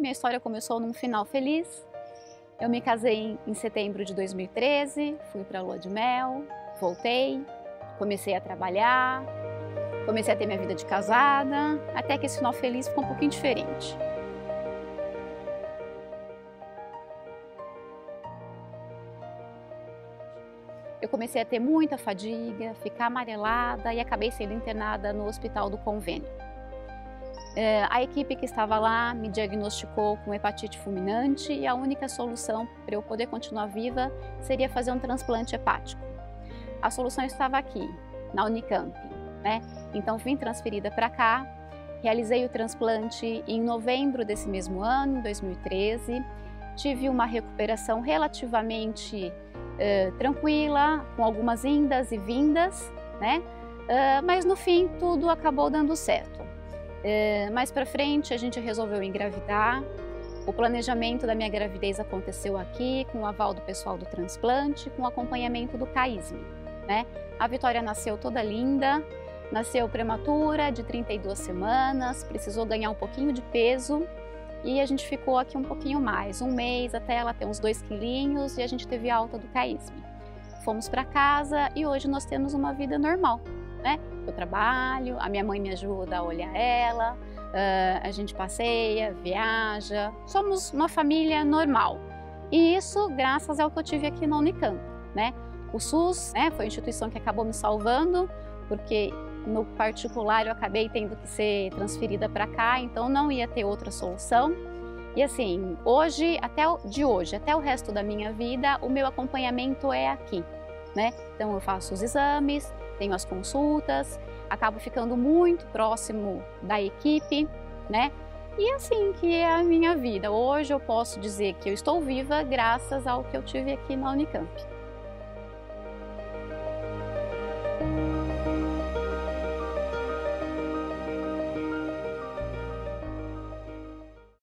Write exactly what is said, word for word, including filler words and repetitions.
minha história começou num final feliz. Eu me casei em, em setembro de dois mil e treze, fui para a lua de mel, voltei, comecei a trabalhar, comecei a ter minha vida de casada, até que esse final feliz ficou um pouquinho diferente. Eu comecei a ter muita fadiga, ficar amarelada e acabei sendo internada no hospital do convênio. A equipe que estava lá me diagnosticou com hepatite fulminante e a única solução para eu poder continuar viva seria fazer um transplante hepático. A solução estava aqui, na Unicamp, né? Então vim transferida para cá, realizei o transplante em novembro desse mesmo ano, dois mil e treze, tive uma recuperação relativamente Uh, tranquila, com algumas indas e vindas, né? Uh, mas no fim tudo acabou dando certo. Uh, mais para frente a gente resolveu engravidar. O planejamento da minha gravidez aconteceu aqui, com o aval do pessoal do transplante, com o acompanhamento do Caism, né? A Vitória nasceu toda linda, nasceu prematura, de trinta e duas semanas, precisou ganhar um pouquinho de peso. E a gente ficou aqui um pouquinho mais, um mês até ela ter uns dois quilinhos e a gente teve alta do Caism. Fomos para casa e hoje nós temos uma vida normal, né? Eu trabalho, a minha mãe me ajuda a olhar ela, a gente passeia, viaja, somos uma família normal. E isso graças ao que eu tive aqui na Unicamp, né? O SUS, né, foi a instituição que acabou me salvando, porque no particular eu acabei tendo que ser transferida para cá, então não ia ter outra solução. E assim, hoje, até o, de hoje até o resto da minha vida, o meu acompanhamento é aqui, né? Então eu faço os exames, tenho as consultas, acabo ficando muito próximo da equipe, né? E assim que é a minha vida. Hoje eu posso dizer que eu estou viva graças ao que eu tive aqui na Unicamp.